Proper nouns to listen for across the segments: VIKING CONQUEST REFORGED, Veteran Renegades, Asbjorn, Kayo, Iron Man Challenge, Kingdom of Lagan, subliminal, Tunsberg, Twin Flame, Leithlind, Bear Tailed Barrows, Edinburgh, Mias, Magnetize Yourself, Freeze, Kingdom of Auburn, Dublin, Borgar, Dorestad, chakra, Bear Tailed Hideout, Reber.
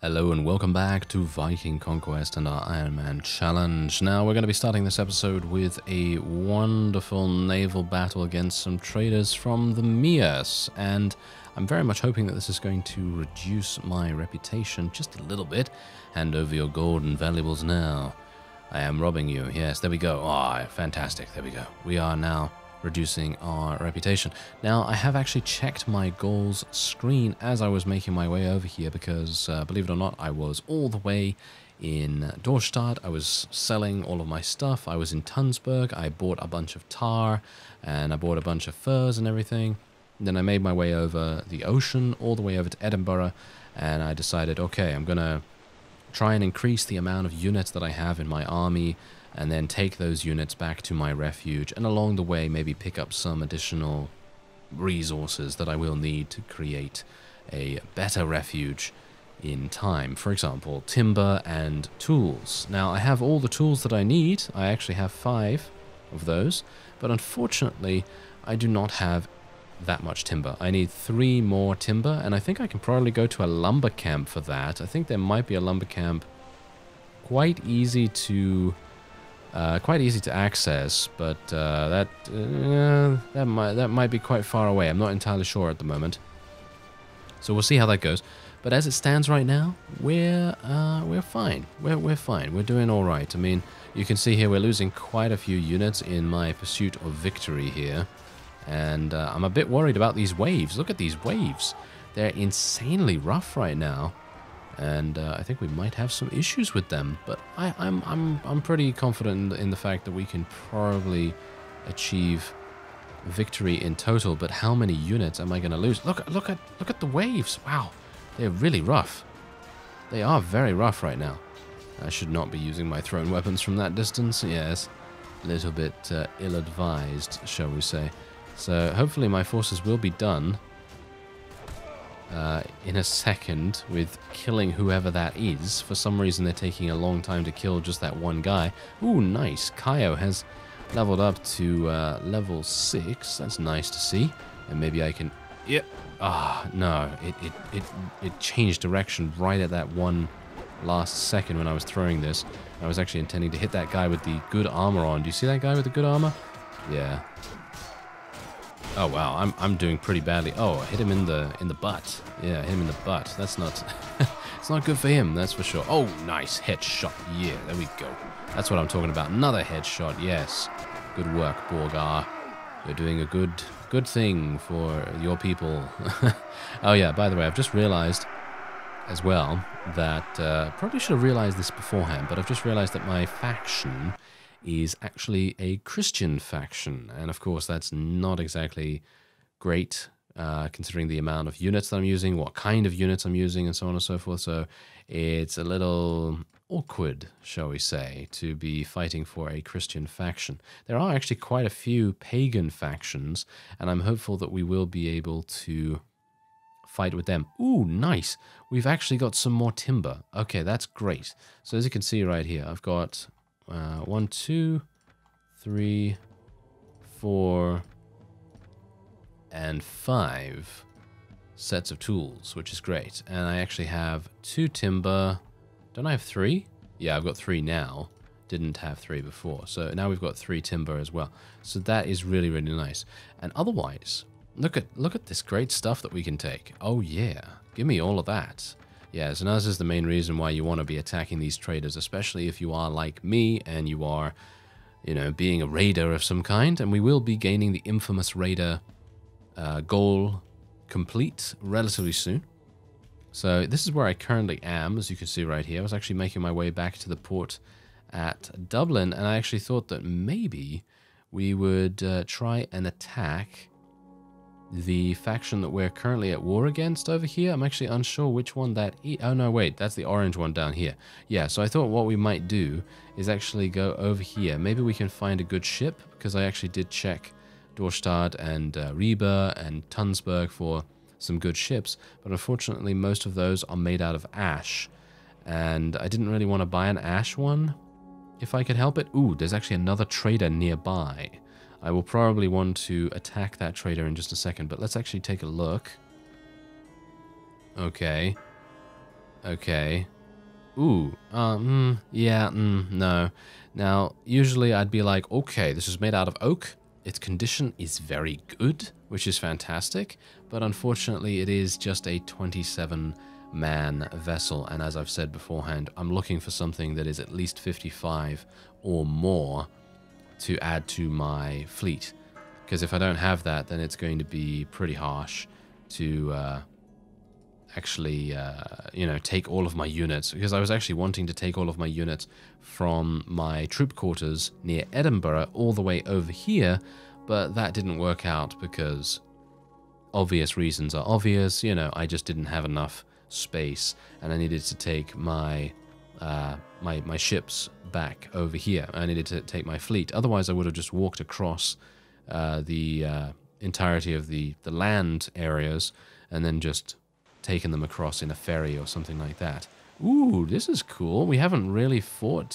Hello and welcome back to Viking Conquest and our Iron Man Challenge. Now we're going to be starting this episode with a wonderful naval battle against some traders from the Mias, and I'm very much hoping that this is going to reduce my reputation just a little bit. Hand over your gold and valuables now. I am robbing you. Yes, there we go. Ah, fantastic. There we go. We are now reducing our reputation. Now, I have actually checked my goals screen as I was making my way over here because, believe it or not, I was all the way in Dorestad. I was selling all of my stuff. I was in Tunsberg. I bought a bunch of tar and I bought a bunch of furs and everything. And then I made my way over the ocean all the way over to Edinburgh, and I decided, okay, I'm going to try and increase the amount of units that I have in my army, and then take those units back to my refuge, and along the way maybe pick up some additional resources that I will need to create a better refuge in time. For example, timber and tools. Now, I have all the tools that I need. I actually have 5 of those, but unfortunately I do not have that much timber. I need 3 more timber, and I think I can probably go to a lumber camp for that. I think there might be a lumber camp quite easy to access, but that might be quite far away. I'm not entirely sure at the moment, so we'll see how that goes. But as it stands right now, we're fine. We're fine. We're doing all right. I mean, you can see here we're losing quite a few units in my pursuit of victory here, and I'm a bit worried about these waves. Look at these waves; they're insanely rough right now. And I think we might have some issues with them, but I'm pretty confident in the fact that we can probably achieve victory in total. But how many units am I going to lose? Look at the waves! Wow, they're really rough. They are very rough right now. I should not be using my thrown weapons from that distance. Yes, a little bit ill-advised, shall we say? So hopefully my forces will be done in a second with killing whoever that is. For some reason they're taking a long time to kill just that one guy. Ooh, nice. Kayo has leveled up to level 6. That's nice to see. And maybe I can... Yep. Ah, no. It changed direction right at that one last second when I was throwing this. I was actually intending to hit that guy with the good armor on. Do you see that guy with the good armor? Yeah. Oh wow, I'm doing pretty badly. Oh, I hit him in the butt. Yeah, hit him in the butt. That's not it's not good for him, that's for sure. Oh, nice headshot. Yeah, there we go. That's what I'm talking about. Another headshot. Yes. Good work, Borgar. You're doing a good thing for your people. Oh yeah, by the way, I've just realized as well that probably should have realized this beforehand, but I've just realized that my faction is actually a Christian faction, and of course that's not exactly great considering the amount of units that I'm using, what kind of units I'm using, and so on and so forth. So it's a little awkward, shall we say, to be fighting for a Christian faction. There are actually quite a few pagan factions, and I'm hopeful that we will be able to fight with them. Ooh, nice! We've actually got some more timber. Okay, that's great. So as you can see right here, I've got 1, 2, 3, 4, and 5 sets of tools, which is great. And I actually have 2 timber. Don't I have 3? Yeah, I've got 3 now. Didn't have 3 before. So now we've got 3 timber as well. So that is really, really nice. And otherwise, look at this great stuff that we can take. Oh yeah, give me all of that. Yeah, so now this is the main reason why you want to be attacking these traders, especially if you are like me and you are, you know, being a raider of some kind. And we will be gaining the infamous raider goal complete relatively soon. So this is where I currently am, as you can see right here. I was actually making my way back to the port at Dublin, and I actually thought that maybe we would try and attack the faction that we're currently at war against over here. I'm actually unsure which one that is. Oh no, wait, that's the orange one down here. Yeah, so I thought what we might do is actually go over here. Maybe we can find a good ship, because I actually did check Dorestad and Reber and Tunsberg for some good ships, but unfortunately most of those are made out of ash, and I didn't really want to buy an ash one if I could help it. Ooh, there's actually another trader nearby. I will probably want to attack that trader in just a second, but let's actually take a look. Okay. Okay. Ooh, yeah, no. Now, usually I'd be like, okay, this is made out of oak. Its condition is very good, which is fantastic. But unfortunately, it is just a 27-man vessel. And as I've said beforehand, I'm looking for something that is at least 55 or more to add to my fleet. Because if I don't have that, then it's going to be pretty harsh to... actually, you know, take all of my units, because I was actually wanting to take all of my units from my troop quarters near Edinburgh all the way over here, but that didn't work out because obvious reasons are obvious. You know, I just didn't have enough space, and I needed to take my my ships back over here. I needed to take my fleet, otherwise I would have just walked across the entirety of the land areas and then just taken them across in a ferry or something like that. Ooh, this is cool. We haven't really fought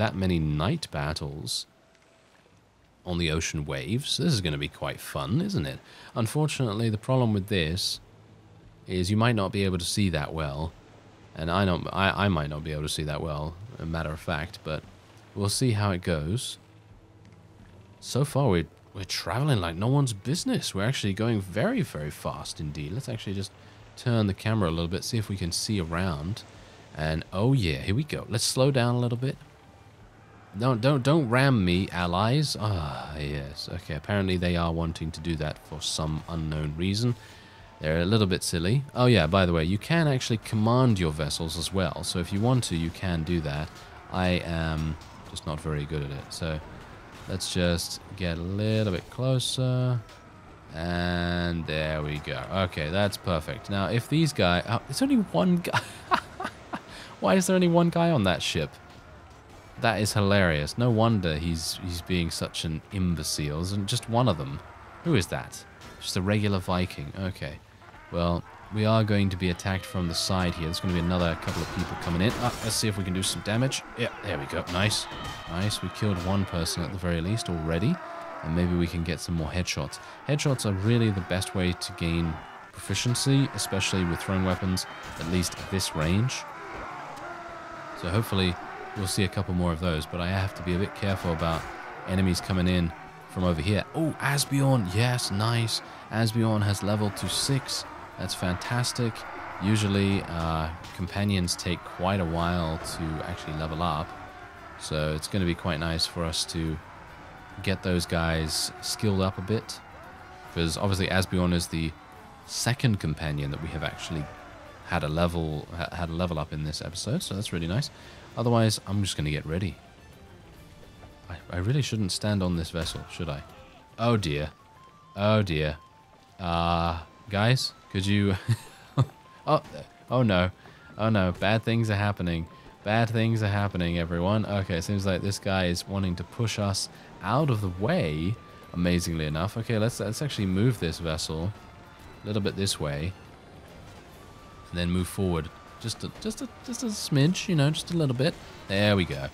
that many night battles on the ocean waves. This is going to be quite fun, isn't it? Unfortunately, the problem with this is you might not be able to see that well, and I might not be able to see that well, a matter of fact, but we'll see how it goes. So far, we're traveling like no one's business. We're actually going very, very fast indeed. Let's actually just turn the camera a little bit, see if we can see around. And oh yeah, here we go. Let's slow down a little bit. Don't ram me, allies. Ah, yes. Okay, apparently they are wanting to do that for some unknown reason. They're a little bit silly. Oh yeah, by the way, you can actually command your vessels as well. So if you want to, you can do that. I am just not very good at it. So let's just get a little bit closer. And there we go. Okay, that's perfect. Now, if these guys... Oh, there's only one guy. Why is there only one guy on that ship? That is hilarious. No wonder he's being such an imbecile. And just one of them. Who is that? Just a regular Viking. Okay. Well, we are going to be attacked from the side here. There's going to be another couple of people coming in. Oh, let's see if we can do some damage. Yeah, there we go. Nice. Nice. We killed one person at the very least already. And maybe we can get some more headshots. Headshots are really the best way to gain proficiency, especially with throwing weapons, at least at this range. So hopefully we'll see a couple more of those, but I have to be a bit careful about enemies coming in from over here. Oh, Asbjorn, yes, nice. Asbjorn has leveled to 6. That's fantastic. Usually companions take quite a while to actually level up, so it's going to be quite nice for us to get those guys skilled up a bit, because obviously Asbjorn is the second companion that we have actually had a level up in this episode, so that's really nice. Otherwise, I'm just going to get ready. I really shouldn't stand on this vessel, should I? Oh dear, oh dear. Guys, could you? oh no, bad things are happening. Bad things are happening, everyone. Okay, it seems like this guy is wanting to push us out of the way, amazingly enough. Okay, let's actually move this vessel a little bit this way, and then move forward just a smidge, you know, just a little bit. There we go.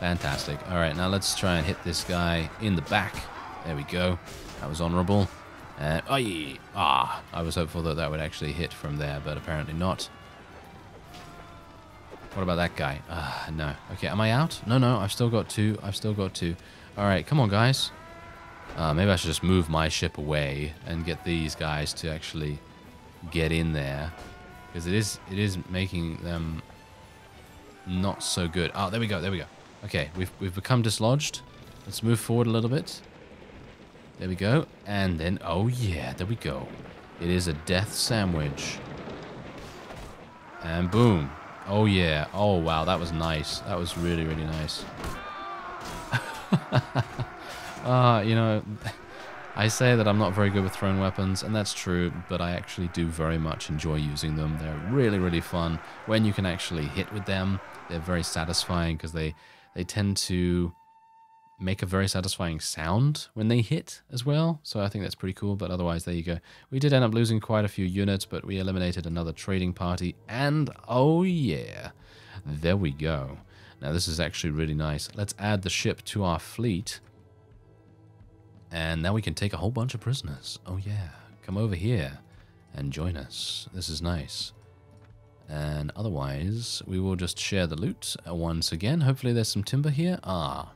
Fantastic. All right, now let's try and hit this guy in the back. There we go. That was honorable. And I was hopeful that that would actually hit from there, but apparently not. What about that guy? No. Okay, am I out? No, I've still got 2. I've still got 2. All right, come on, guys. Maybe I should just move my ship away and get these guys to actually get in there, because it is making them not so good. Oh, there we go. There we go. Okay, we've become dislodged. Let's move forward a little bit. There we go. And then, oh yeah, there we go. It is a death sandwich. And boom. Oh yeah, oh wow, that was nice. That was really, really nice. You know, I say that I'm not very good with thrown weapons, and that's true, but I actually do very much enjoy using them. They're really, really fun. When you can actually hit with them, they're very satisfying, because they tend to make a very satisfying sound when they hit as well, so I think that's pretty cool. But otherwise, there you go. We did end up losing quite a few units, but we eliminated another trading party, and oh yeah, there we go. Now this is actually really nice. Let's add the ship to our fleet, and now we can take a whole bunch of prisoners. Oh yeah, come over here and join us. This is nice. And otherwise, we will just share the loot once again. Hopefully there's some timber here. Ah,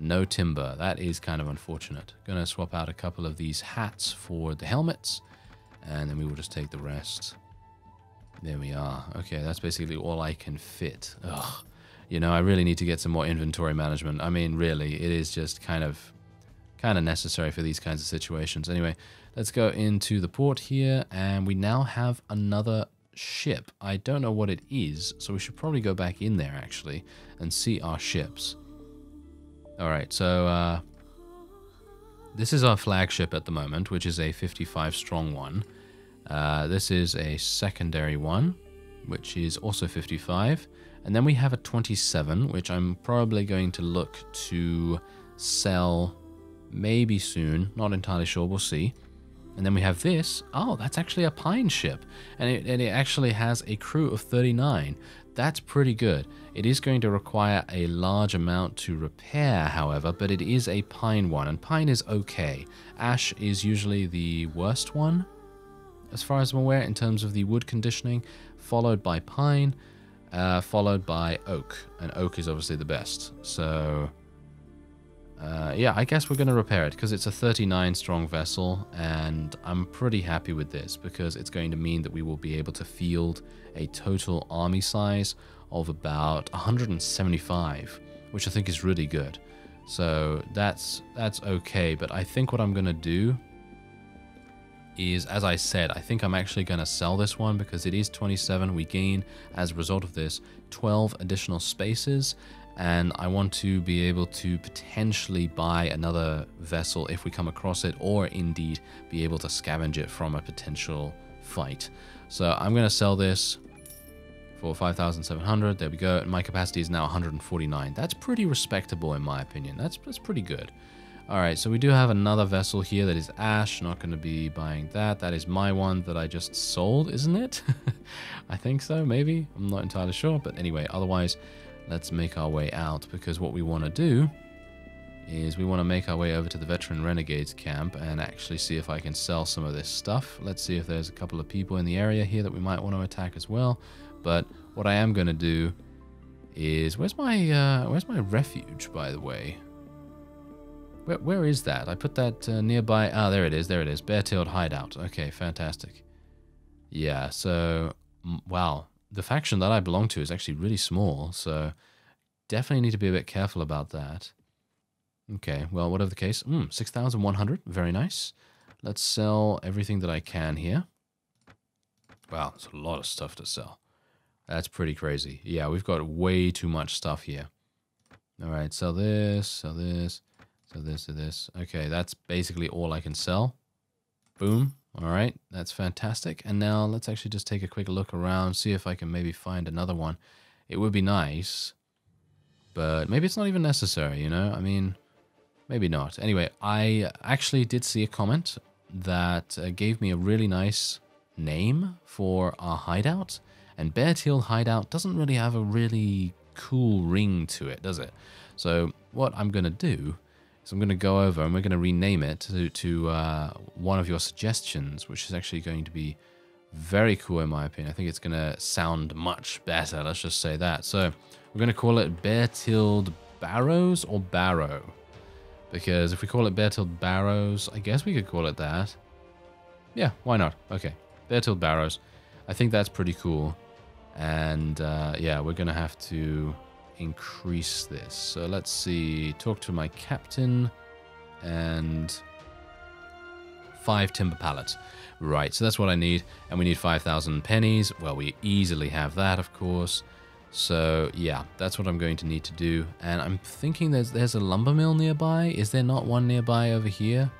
no timber. That is kind of unfortunate. Gonna swap out a couple of these hats for the helmets. And then we will just take the rest. There we are. Okay, that's basically all I can fit. Ugh. You know, I really need to get some more inventory management. I mean, really, it is just kind of necessary for these kinds of situations. Anyway, let's go into the port here, and we now have another ship. I don't know what it is, so we should probably go back in there, actually, and see our ships. All right, so this is our flagship at the moment, which is a 55 strong one. This is a secondary one, which is also 55. And then we have a 27, which I'm probably going to look to sell maybe soon. Not entirely sure. We'll see. And then we have this. Oh, that's actually a pine ship. And it actually has a crew of 39. That's pretty good. It is going to require a large amount to repair, however, but it is a pine one. And pine is okay. Ash is usually the worst one, as far as I'm aware, in terms of the wood conditioning, followed by pine. Followed by oak, and oak is obviously the best. So yeah, I guess we're going to repair it, because it's a 39 strong vessel, and I'm pretty happy with this because it's going to mean that we will be able to field a total army size of about 175, which I think is really good. So that's okay, but I think what I'm going to do is, as I said, I think I'm actually going to sell this one because it is 27. We gain, as a result of this, 12 additional spaces, and I want to be able to potentially buy another vessel if we come across it, or indeed be able to scavenge it from a potential fight. So I'm going to sell this for 5,700. There we go. And my capacity is now 149. That's pretty respectable in my opinion. That's pretty good. All right, so we do have another vessel here that is ash. Not going to be buying that. That is my one that I just sold, isn't it? I think so, maybe. I'm not entirely sure. But anyway, otherwise, let's make our way out, because what we want to do is we want to make our way over to the Veteran Renegades camp and actually see if I can sell some of this stuff. Let's see if there's a couple of people in the area here that we might want to attack as well. But what I am going to do is... Where's my refuge, by the way? Where is that? I put that nearby. Ah, there it is. There it is. Bear Tailed Hideout. Okay, fantastic. Yeah, so, wow. The faction that I belong to is actually really small, so definitely need to be a bit careful about that. Okay, well, whatever the case. 6,100. Very nice. Let's sell everything that I can here. Wow, that's a lot of stuff to sell. That's pretty crazy. Yeah, we've got way too much stuff here. All right, sell this, sell this. So this to this. Okay, that's basically all I can sell. Boom. All right, that's fantastic. And now let's actually just take a quick look around, see if I can maybe find another one. It would be nice, but maybe it's not even necessary, you know? I mean, maybe not. Anyway, I actually did see a comment that gave me a really nice name for our hideout, and Bear Tailed Hideout doesn't really have a really cool ring to it, does it? So what I'm going to do... So I'm going to go over and we're going to rename it to one of your suggestions, which is actually going to be very cool in my opinion. I think it's going to sound much better. Let's just say that. So we're going to call it Bear Tailed Barrows or Barrow, because if we call it Bear Tailed Barrows, I guess we could call it that. Yeah, why not? Okay, Bear Tailed Barrows. I think that's pretty cool. And yeah, we're going to have to... increase this. So let's see, talk to my captain, and 5 timber pallets. Right, so that's what I need, and we need 5,000 pennies. Well, we easily have that, of course. So yeah, that's what I'm going to need to do. And I'm thinking there's a lumber mill nearby. Is there not one nearby over here?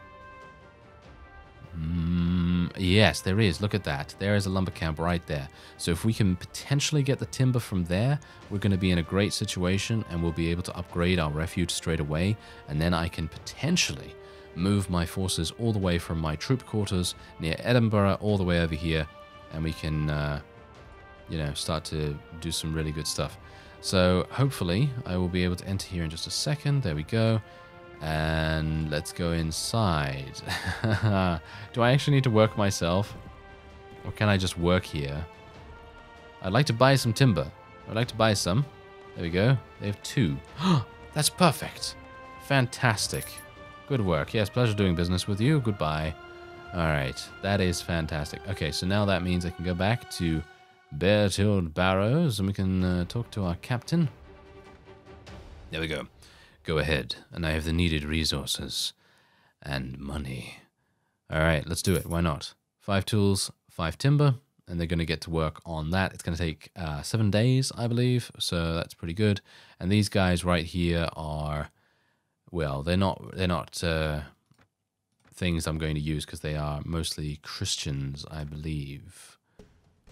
Yes, there is. Look at that. There is a lumber camp right there. So if we can potentially get the timber from there, we're going to be in a great situation, and we'll be able to upgrade our refuge straight away. And then I can potentially move my forces all the way from my troop quarters near Edinburgh all the way over here, and we can, you know, start to do some really good stuff. So hopefully I will be able to enter here in just a second. There we go. And let's go inside. Do I actually need to work myself? Or can I just work here? I'd like to buy some timber. I'd like to buy some. There we go. They have two. That's perfect. Fantastic. Good work. Yes, pleasure doing business with you. Goodbye. All right. That is fantastic. Okay, so now that means I can go back to Bear Tailed Barrows and we can talk to our captain. There we go. Go ahead. And I have the needed resources and money. All right, let's do it. Why not? 5 tools, 5 timber. And they're going to get to work on that. It's going to take 7 days, I believe. So that's pretty good. And these guys right here are, well, they're not things I'm going to use because they are mostly Christians, I believe.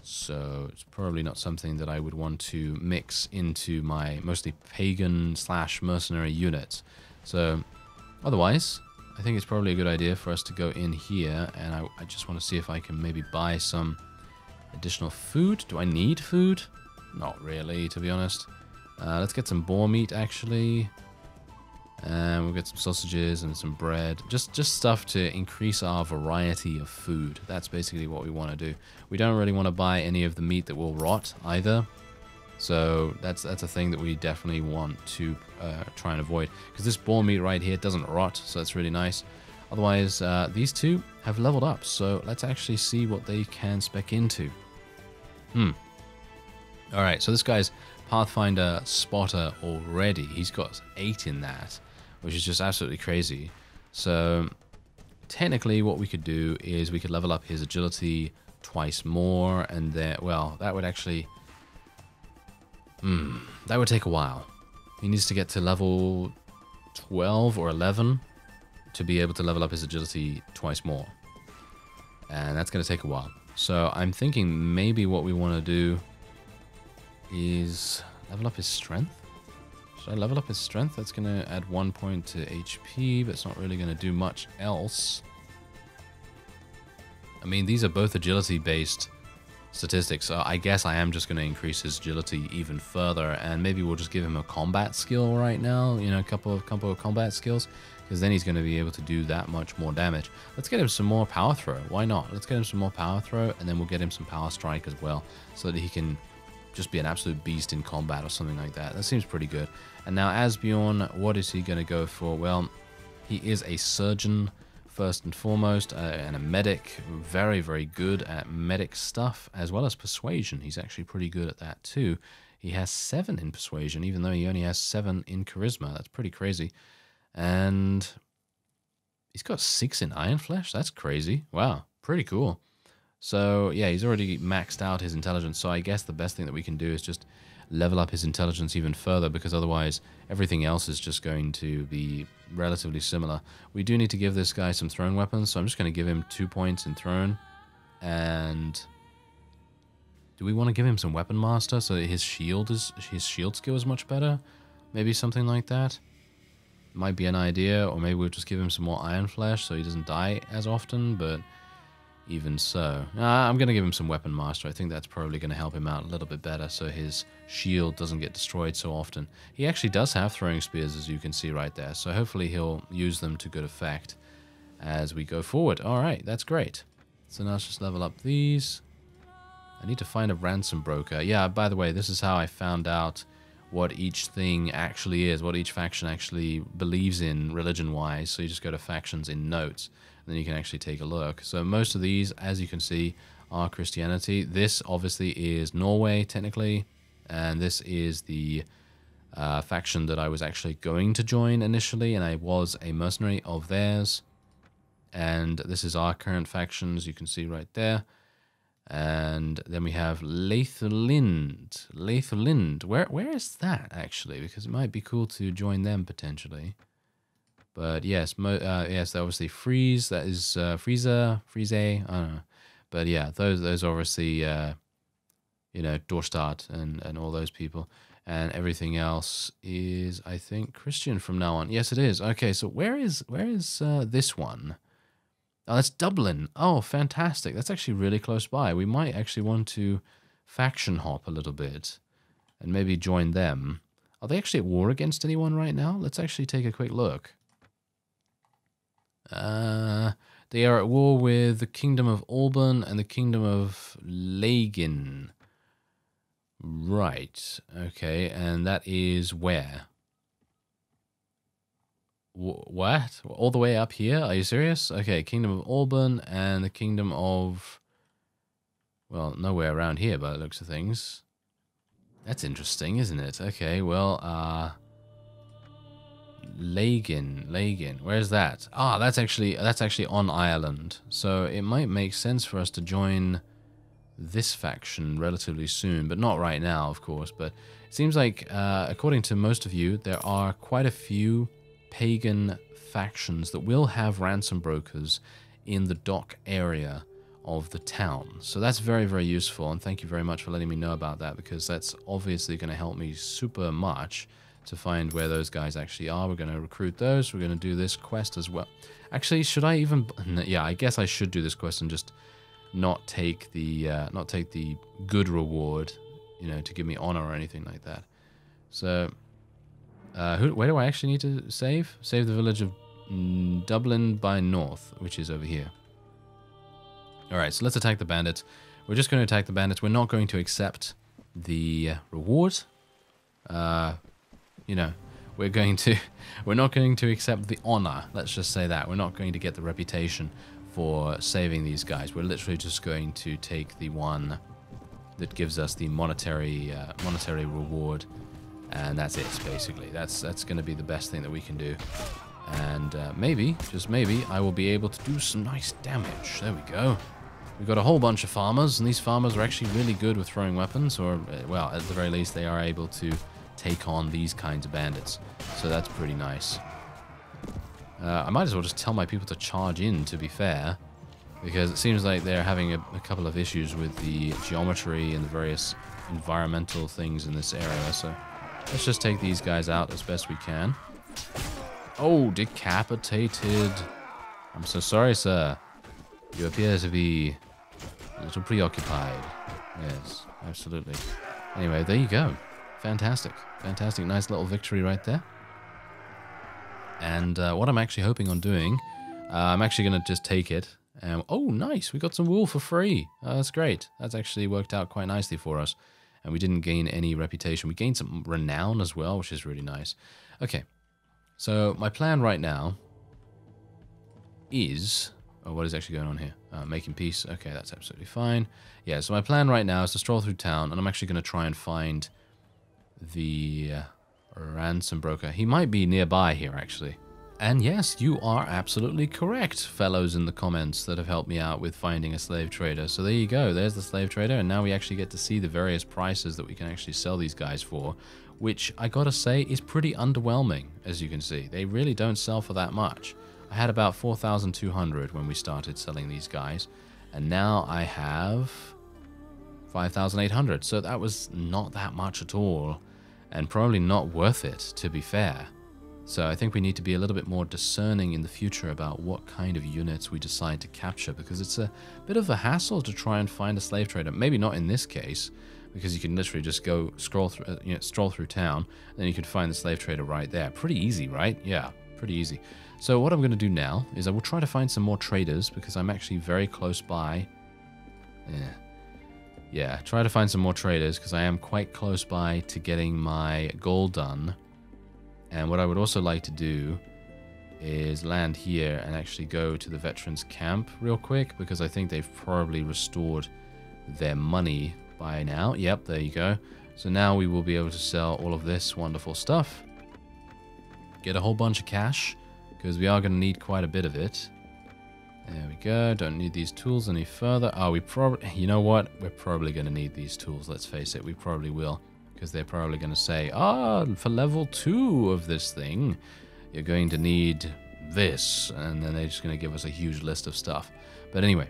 So it's probably not something that I would want to mix into my mostly pagan/mercenary unit. So otherwise, I think it's probably a good idea for us to go in here. And I just want to see if I can maybe buy some additional food. Do I need food? Not really, to be honest. Let's get some boar meat, actually. And we'll get some sausages and some bread. Just stuff to increase our variety of food. That's basically what we want to do. We don't really want to buy any of the meat that will rot, either. So that's a thing that we definitely want to try and avoid. Because this boar meat right here doesn't rot, so that's really nice. Otherwise, these two have leveled up, so let's actually see what they can spec into. Alright, so this guy's Pathfinder Spotter already. He's got 8 in that, which is just absolutely crazy. So, technically what we could do is we could level up his agility twice more, and then, well, that would actually... that would take a while. He needs to get to level 12 or 11. To be able to level up his agility twice more. And that's going to take a while. So I'm thinking maybe what we want to do is level up his strength. Should I level up his strength? That's going to add 1 point to HP, but it's not really going to do much else. I mean, these are both agility-based statistics, so I guess I am just going to increase his agility even further, and maybe we'll just give him a combat skill right now, you know, a couple of combat skills, because then he's going to be able to do that much more damage. Let's get him some more power throw. Why not? Let's get him some more power throw, and then we'll get him some power strike as well, so that he can just be an absolute beast in combat or something like that. That seems pretty good. And now Asbjorn, what is he going to go for? Well, he is a surgeon first and foremost, and a medic, very, very good at medic stuff, as well as persuasion. He's actually pretty good at that too. He has 7 in persuasion, even though he only has 7 in charisma. That's pretty crazy. And he's got 6 in iron flesh. That's crazy. Wow, pretty cool. So yeah, he's already maxed out his intelligence, so I guess the best thing that we can do is just level up his intelligence even further, because otherwise everything else is just going to be relatively similar. We do need to give this guy some thrown weapons, so I'm just going to give him 2 points in thrown. And do we want to give him some weapon master so that his shield skill is much better? Maybe something like that might be an idea. Or maybe we'll just give him some more iron flesh so he doesn't die as often. But even so, I'm going to give him some weapon master. I think that's probably going to help him out a little bit better, so his shield doesn't get destroyed so often. He actually does have throwing spears, as you can see right there, so hopefully he'll use them to good effect as we go forward. All right, that's great. So now let's just level up these. I need to find a ransom broker. Yeah, by the way, this is how I found out what each thing actually is, what each faction actually believes in religion-wise. So you just go to factions in notes, and then you can actually take a look. So most of these, as you can see, are Christianity. This obviously is Norway, technically, and this is the faction that I was actually going to join initially, and I was a mercenary of theirs. And this is our current factions, you can see right there. And then we have Leithlind. Leithlind. Where is that, actually? Because it might be cool to join them, potentially. But yes, yes, obviously Freeze. That is Freeze. I don't know. But yeah, those obviously, you know, Dorestad and all those people. And everything else is, I think, Christian from now on. Yes, it is. Okay, so where is this one? Oh, that's Dublin. Oh, fantastic. That's actually really close by. We might actually want to faction hop a little bit and maybe join them. Are they actually at war against anyone right now? Let's actually take a quick look. They are at war with the Kingdom of Auburn and the Kingdom of Lagan. Right. Okay, and that is where? What? All the way up here? Are you serious? Okay, Kingdom of Auburn and the Kingdom of... Well, nowhere around here by the looks of things. That's interesting, isn't it? Okay, well, Lagan. Where's that? Ah, that's actually on Ireland. So it might make sense for us to join this faction relatively soon, but not right now, of course. But it seems like, according to most of you, there are quite a few pagan factions that will have ransom brokers in the dock area of the town. So that's very, very useful, and thank you very much for letting me know about that, because that's obviously going to help me super much to find where those guys actually are. We're going to recruit those. We're going to do this quest as well. Actually, should I even... Yeah, I guess I should do this quest and just... not take the good reward, you know, to give me honor or anything like that. So, where do I actually need to save? Save the village of Dublin by north, which is over here. All right, so let's attack the bandits. We're just going to attack the bandits. We're not going to accept the reward. You know, we're not going to accept the honor. Let's just say that. We're not going to get the reputation for saving these guys. We're literally just going to take the one that gives us the monetary reward, and that's it, basically. That's going to be the best thing that we can do, and maybe, just maybe, I will be able to do some nice damage. There we go. We've got a whole bunch of farmers, and these farmers are actually really good with throwing weapons, or, well, at the very least, they are able to take on these kinds of bandits, so that's pretty nice. I might as well just tell my people to charge in, to be fair, because it seems like they're having a couple of issues with the geometry and the various environmental things in this area, so let's just take these guys out as best we can. Oh, decapitated. I'm so sorry, sir. You appear to be a little preoccupied. Yes, absolutely. Anyway, there you go. Fantastic. Fantastic. Nice little victory right there. And what I'm actually hoping on doing, I'm actually going to just take it. And, oh, nice. We got some wool for free. That's great. That's actually worked out quite nicely for us. And we didn't gain any reputation. We gained some renown as well, which is really nice. Okay. So my plan right now is... Oh, what is actually going on here? Making peace. Okay, that's absolutely fine. Yeah, so my plan right now is to stroll through town. And I'm actually going to try and find the... ransom broker. He might be nearby here, actually. And yes, you are absolutely correct, fellows in the comments that have helped me out with finding a slave trader. So there you go. There's the slave trader, and now we actually get to see the various prices that we can actually sell these guys for, which I gotta say is pretty underwhelming, as you can see. They really don't sell for that much. I had about 4,200 when we started selling these guys, and now I have 5,800. So that was not that much at all. And probably not worth it, to be fair. So I think we need to be a little bit more discerning in the future about what kind of units we decide to capture, because it's a bit of a hassle to try and find a slave trader. Maybe not in this case, because you can literally just go stroll through town, and then you can find the slave trader right there. Pretty easy, right? Yeah, pretty easy. So what I'm going to do now is I will try to find some more traders, because I'm actually very close by. Yeah, try to find some more traders, because I am quite close by to getting my goal done. And what I would also like to do is land here and actually go to the veterans camp real quick, because I think they've probably restored their money by now. Yep, there you go. So now we will be able to sell all of this wonderful stuff. Get a whole bunch of cash, because we are going to need quite a bit of it. There we go. Don't need these tools any further. Oh, we probably... You know what? We're probably going to need these tools, let's face it. We probably will. Because they're probably going to say, ah, oh, for level 2 of this thing, you're going to need this. And then they're just going to give us a huge list of stuff. But anyway,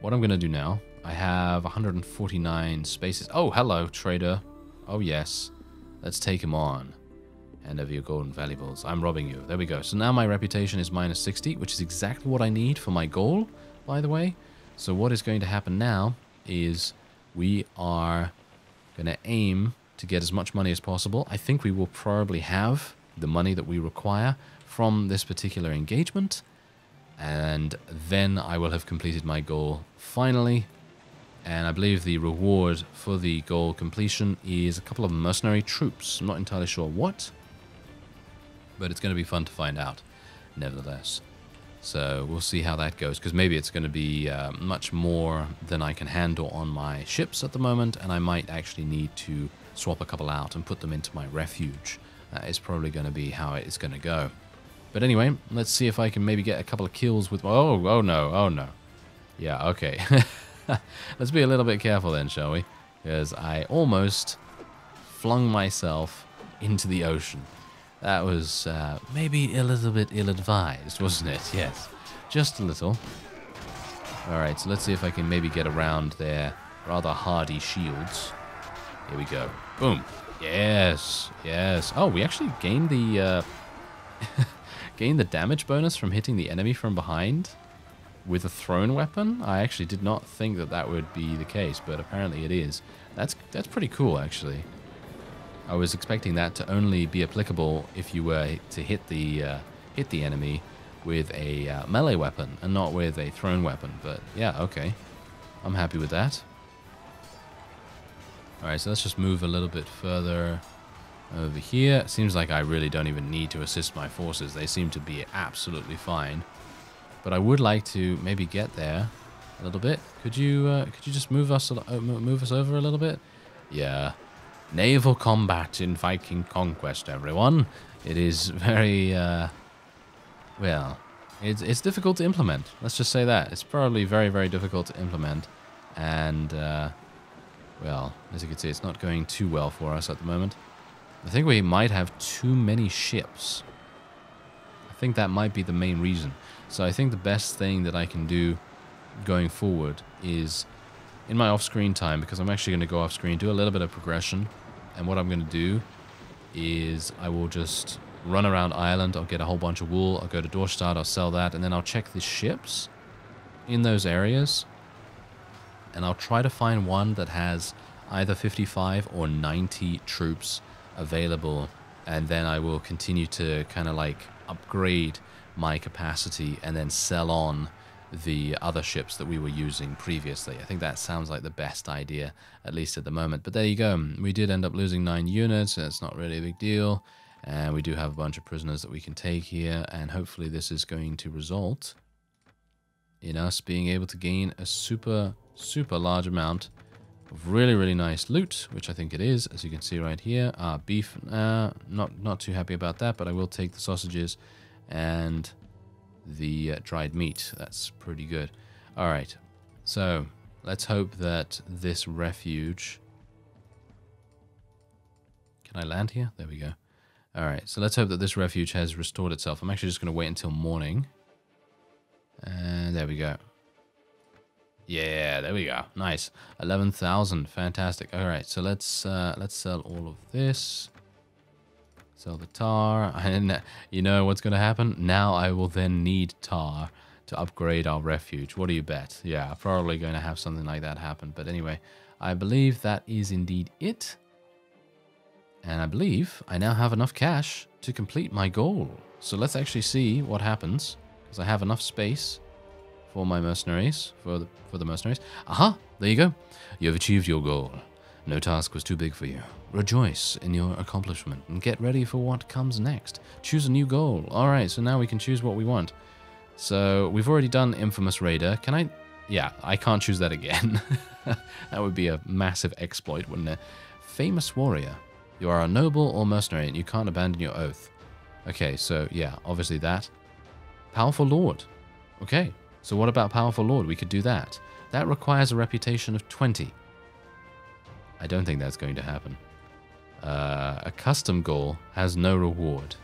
what I'm going to do now... I have 149 spaces. Oh, hello, trader. Oh, yes. Let's take him on. And over your gold and valuables. I'm robbing you. There we go. So now my reputation is minus 60, which is exactly what I need for my goal, by the way. So what is going to happen now is we are going to aim to get as much money as possible. I think we will probably have the money that we require from this particular engagement. And then I will have completed my goal finally. And I believe the reward for the goal completion is a couple of mercenary troops. I'm not entirely sure what, but it's going to be fun to find out, nevertheless. So we'll see how that goes, because maybe it's going to be much more than I can handle on my ships at the moment, and I might actually need to swap a couple out and put them into my refuge. That is probably going to be how it's going to go. But anyway, let's see if I can maybe get a couple of kills with... Oh no. Yeah, okay. Let's be a little bit careful then, shall we? Because I almost flung myself into the ocean. That was maybe a little bit ill-advised, wasn't it? Yes, just a little. All right, so let's see if I can maybe get around their rather hardy shields. Here we go. Boom. Yes, yes. Oh, we actually gained the gained the damage bonus from hitting the enemy from behind with a thrown weapon. I actually did not think that that would be the case, but apparently it is. That's pretty cool, actually. I was expecting that to only be applicable if you were to hit the enemy with a melee weapon and not with a thrown weapon. But yeah, okay, I'm happy with that. All right, so let's just move a little bit further over here. It seems like I really don't even need to assist my forces; they seem to be absolutely fine. But I would like to maybe get there a little bit. Could you just move us over a little bit? Yeah. Naval combat in Viking conquest, everyone. It is very, well, it's difficult to implement. Let's just say that. It's probably very, very difficult to implement. And, well, as you can see, it's not going too well for us at the moment. I think we might have too many ships. I think that might be the main reason. So I think the best thing that I can do going forward is... in my off-screen time, because I'm actually going to go off-screen, do a little bit of progression, and what I'm going to do is I will just run around Ireland, I'll get a whole bunch of wool, I'll go to Dorestad, I'll sell that, and then I'll check the ships in those areas, and I'll try to find one that has either 55 or 90 troops available, and then I will continue to kind of like upgrade my capacity and then sell on the other ships that we were using previously. I think that sounds like the best idea, at least at the moment. But there you go. We did end up losing 9 units. And it's not really a big deal. And we do have a bunch of prisoners that we can take here. And hopefully this is going to result in us being able to gain a super, super large amount of really, really nice loot, which I think it is, as you can see right here. Our beef, not too happy about that, but I will take the sausages and... the dried meat. That's pretty good. All right, so let's hope that this refuge... can I land here? There we go. All right, so let's hope that this refuge has restored itself. I'm actually just going to wait until morning. And there we go. Yeah, there we go. Nice. 11,000. Fantastic. All right, so let's sell all of this. Sell the tar, and you know what's going to happen? Now I will then need tar to upgrade our refuge. What do you bet? Yeah, probably going to have something like that happen. But anyway, I believe that is indeed it. And I believe I now have enough cash to complete my goal. So let's actually see what happens, because I have enough space for my mercenaries, for the mercenaries. Aha, there you go. You have achieved your goal. No task was too big for you. Rejoice in your accomplishment and get ready for what comes next. Choose a new goal. All right, so now we can choose what we want. So we've already done Infamous Raider. Can I... yeah, I can't choose that again. That would be a massive exploit, wouldn't it? Famous Warrior. You are a noble or mercenary and you can't abandon your oath. Okay, so yeah, obviously that. Powerful Lord. Okay, so what about Powerful Lord? We could do that. That requires a reputation of 20. I don't think that's going to happen. A custom goal has no reward.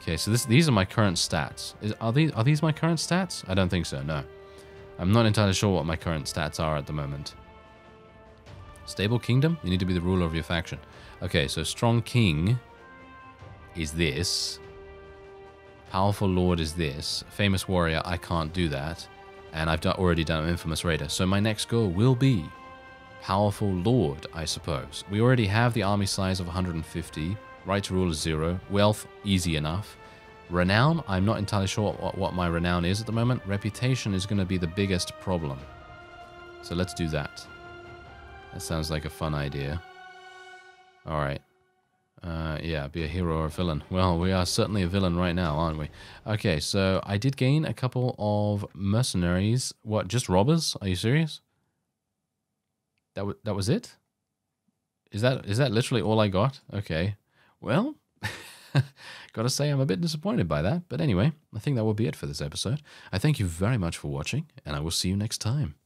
Okay, so these are my current stats. Are these my current stats? I don't think so, no. I'm not entirely sure what my current stats are at the moment. Stable Kingdom? You need to be the ruler of your faction. Okay, so Strong King is this. Powerful Lord is this. Famous Warrior, I can't do that. And I've already done Infamous Raider. So my next goal will be... Powerful Lord, I suppose. We already have the army size of 150. Right to rule is 0. Wealth, easy enough. Renown, I'm not entirely sure what my renown is at the moment. Reputation is going to be the biggest problem. So let's do that. That sounds like a fun idea. Alright. Yeah, be a hero or a villain. Well, we are certainly a villain right now, aren't we? Okay, so I did gain a couple of mercenaries. What, just robbers? Are you serious? That was it? Is that literally all I got? Okay. Well, gotta say I'm a bit disappointed by that. But anyway, I think that will be it for this episode. I thank you very much for watching, and I will see you next time.